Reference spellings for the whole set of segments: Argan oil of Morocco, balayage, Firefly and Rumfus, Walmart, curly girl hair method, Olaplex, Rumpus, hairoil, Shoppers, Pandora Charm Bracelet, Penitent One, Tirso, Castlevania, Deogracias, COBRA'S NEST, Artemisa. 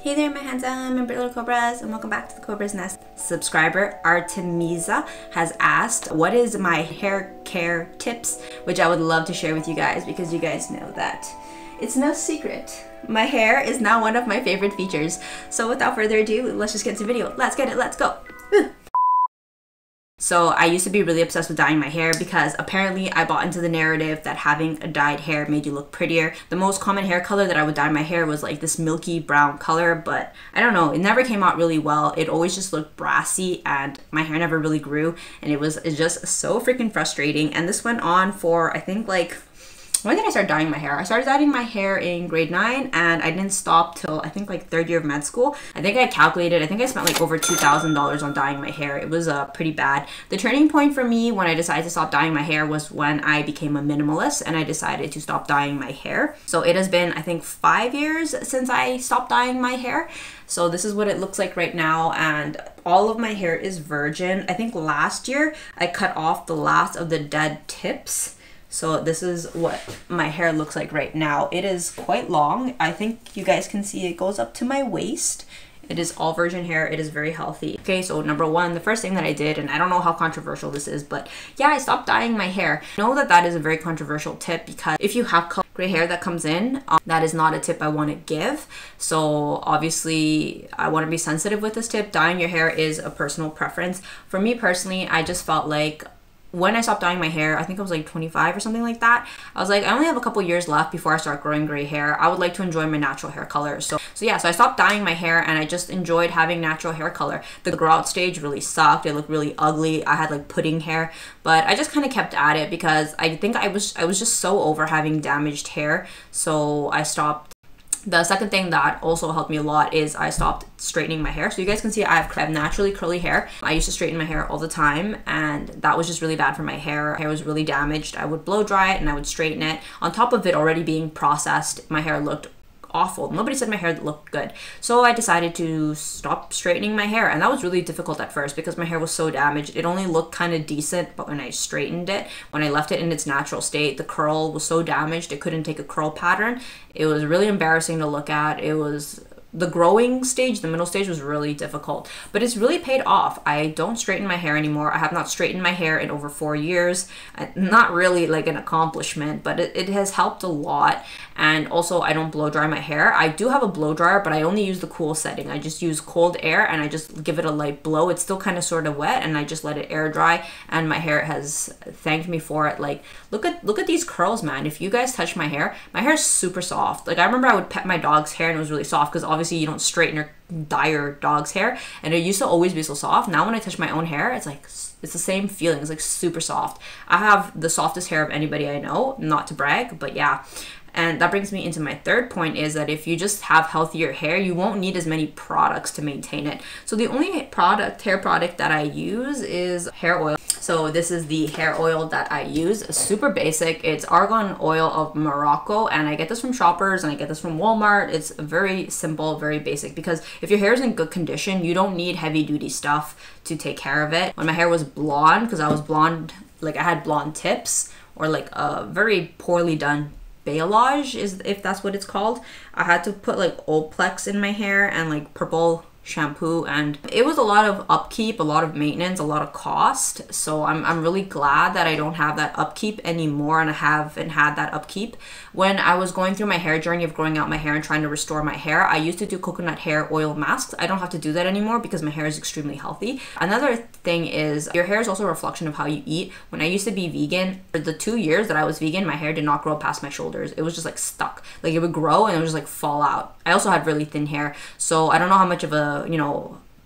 Hey there my handsome and little Cobras, and welcome back to the Cobra's Nest. Subscriber Artemisa has asked, what is my hair care tips? Which I would love to share with you guys because you guys know that it's no secret. My hair is now one of my favorite features. So without further ado, let's just get into the video. Let's get it, let's go. So I used to be really obsessed with dyeing my hair because apparently I bought into the narrative that having a dyed hair made you look prettier. The most common hair color that I would dye my hair was like this milky brown color, but I don't know, it never came out really well. It always just looked brassy and my hair never really grew, and it was just so freaking frustrating. And this went on for, I think, like, when did I start dyeing my hair? I started dyeing my hair in grade 9 and I didn't stop till I think like third year of med school. I think I calculated, I think I spent like over $2,000 on dyeing my hair. It was pretty bad. The turning point for me when I decided to stop dyeing my hair was when I became a minimalist and I decided to stop dyeing my hair. So it has been, I think, 5 years since I stopped dyeing my hair. So this is what it looks like right now, and all of my hair is virgin. I think last year I cut off the last of the dead tips. So this is what my hair looks like right now. It is quite long. I think you guys can see it goes up to my waist. It is all virgin hair. It is very healthy. Okay, so number one, the first thing that I did, and I don't know how controversial this is, but yeah, I stopped dyeing my hair. I know that that is a very controversial tip because if you have gray hair that comes in, that is not a tip I want to give. So obviously I want to be sensitive with this tip. Dyeing your hair is a personal preference. For me personally, I just felt like when I stopped dyeing my hair, I think I was like 25 or something like that, I was like, I only have a couple years left before I start growing gray hair. I would like to enjoy my natural hair color. So yeah, so I stopped dyeing my hair and I just enjoyed having natural hair color. The grow out stage really sucked. It looked really ugly. I had like pudding hair, but I just kind of kept at it because I think I was just so over having damaged hair. So I stopped. The second thing that also helped me a lot is I stopped straightening my hair. So you guys can see I have naturally curly hair. I used to straighten my hair all the time and that was just really bad for my hair. Hair was really damaged. I would blow dry it and I would straighten it. On top of it already being processed, my hair looked awful. Nobody said my hair looked good. So I decided to stop straightening my hair, and that was really difficult at first because my hair was so damaged. It only looked kind of decent, but when I straightened it, when I left it in its natural state, the curl was so damaged it couldn't take a curl pattern. It was really embarrassing to look at. It was the growing stage, the middle stage, was really difficult, but it's really paid off. I don't straighten my hair anymore. I have not straightened my hair in over 4 years. Not really like an accomplishment, but it has helped a lot. And also I don't blow dry my hair. I do have a blow dryer, but I only use the cool setting. I just use cold air and I just give it a light blow. It's still kind of sort of wet and I just let it air dry, and my hair has thanked me for it. Like, look at these curls, man. If you guys touch my hair is super soft. Like, I remember I would pet my dog's hair and it was really soft because obviously you don't straighten or dye your dog's hair, and it used to always be so soft. Now when I touch my own hair, it's like, it's the same feeling. It's like super soft. I have the softest hair of anybody I know, not to brag, but yeah. And that brings me into my third point, is that if you just have healthier hair, you won't need as many products to maintain it. So the only hair product that I use is hair oil. So this is the hair oil that I use. Super basic. It's Argan oil of Morocco, and I get this from Shoppers and I get this from Walmart. It's very simple, very basic, because if your hair is in good condition, you don't need heavy duty stuff to take care of it. When my hair was blonde, because I was blonde, like I had blonde tips or like a very poorly done balayage, is if that's what it's called. I had to put like Olaplex in my hair and like purple shampoo, and it was a lot of upkeep, a lot of maintenance, a lot of cost. So I'm really glad that I don't have that upkeep anymore, and I haven't had that upkeep. When I was going through my hair journey of growing out my hair and trying to restore my hair, I used to do coconut hair oil masks. I don't have to do that anymore because my hair is extremely healthy. Another thing is your hair is also a reflection of how you eat. When I used to be vegan, for the 2 years that I was vegan, my hair did not grow past my shoulders. It was just like stuck. Like, it would grow and it would just like fall out. I also had really thin hair, so I don't know how much of a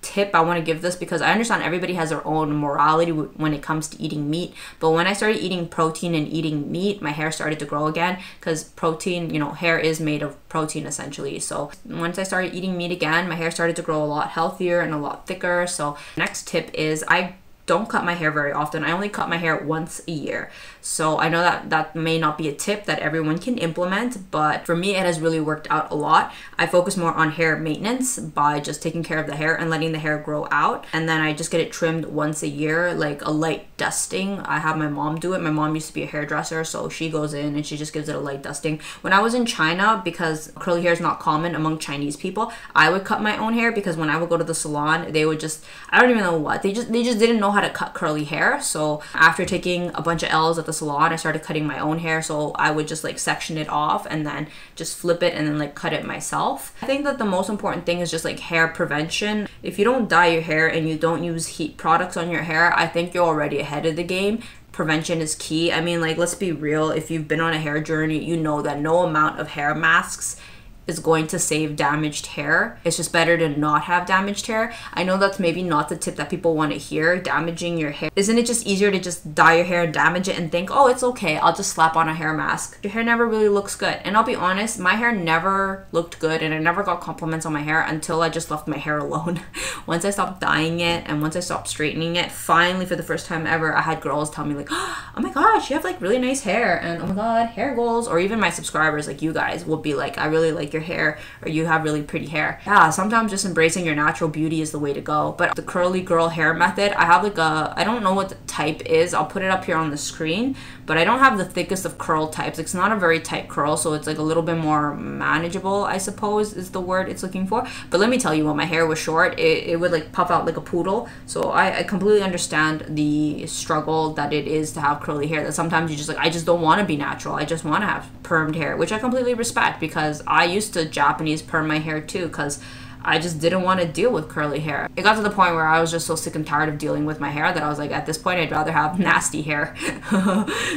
tip I want to give this, because I understand everybody has their own morality when it comes to eating meat. But when I started eating protein and eating meat, my hair started to grow again, because protein, hair is made of protein essentially. So once I started eating meat again, my hair started to grow a lot healthier and a lot thicker. So next tip is I don't cut my hair very often. I only cut my hair once a year. So I know that that may not be a tip that everyone can implement, but for me, it has really worked out a lot. I focus more on hair maintenance by just taking care of the hair and letting the hair grow out. And then I just get it trimmed once a year, like a light dusting. I have my mom do it. My mom used to be a hairdresser, so she goes in and she just gives it a light dusting. When I was in China, because curly hair is not common among Chinese people, I would cut my own hair because when I would go to the salon, they would just, I don't even know what, they just didn't know how to cut curly hair. So after taking a bunch of L's at the salon, I started cutting my own hair. So I would just like section it off and then just flip it and then like cut it myself. I think that the most important thing is just like hair prevention. If you don't dye your hair and you don't use heat products on your hair, I think you're already ahead of the game. Prevention is key. I mean, like, let's be real. If you've been on a hair journey, you know that no amount of hair masks is going to save damaged hair. It's just better to not have damaged hair. I know that's maybe not the tip that people want to hear, damaging your hair. Isn't it just easier to just dye your hair and damage it and think, oh, it's okay, I'll just slap on a hair mask? Your hair never really looks good. And I'll be honest, my hair never looked good and I never got compliments on my hair until I just left my hair alone. Once I stopped dyeing it and once I stopped straightening it, finally for the first time ever, I had girls tell me like, oh my gosh, you have like really nice hair, and oh my god, hair goals. Or even my subscribers, like you guys, will be like, I really like your hair, or you have really pretty hair. Yeah, sometimes just embracing your natural beauty is the way to go. But the curly girl hair method, I have like a, I don't know what the type is, I'll put it up here on the screen, but I don't have the thickest of curl types. It's not a very tight curl, so it's like a little bit more manageable, I suppose is the word it's looking for. But let me tell you, when my hair was short, it would like puff out like a poodle. So I completely understand the struggle that it is to have curly hair, that sometimes you just like, I just don't want to be natural, I just want to have permed hair, which I completely respect, because I used to Japanese perm my hair too, because I just didn't want to deal with curly hair. It got to the point where I was just so sick and tired of dealing with my hair that I was like, at this point, I'd rather have nasty hair,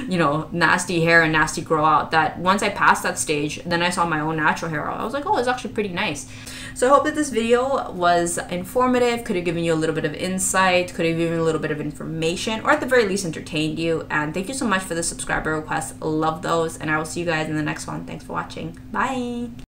you know, nasty hair and nasty grow out. That once I passed that stage, then I saw my own natural hair. I was like, oh, it's actually pretty nice. So I hope that this video was informative, could have given you a little bit of insight, could have given you a little bit of information, or at the very least entertained you. And thank you so much for the subscriber requests. Love those. And I will see you guys in the next one. Thanks for watching. Bye.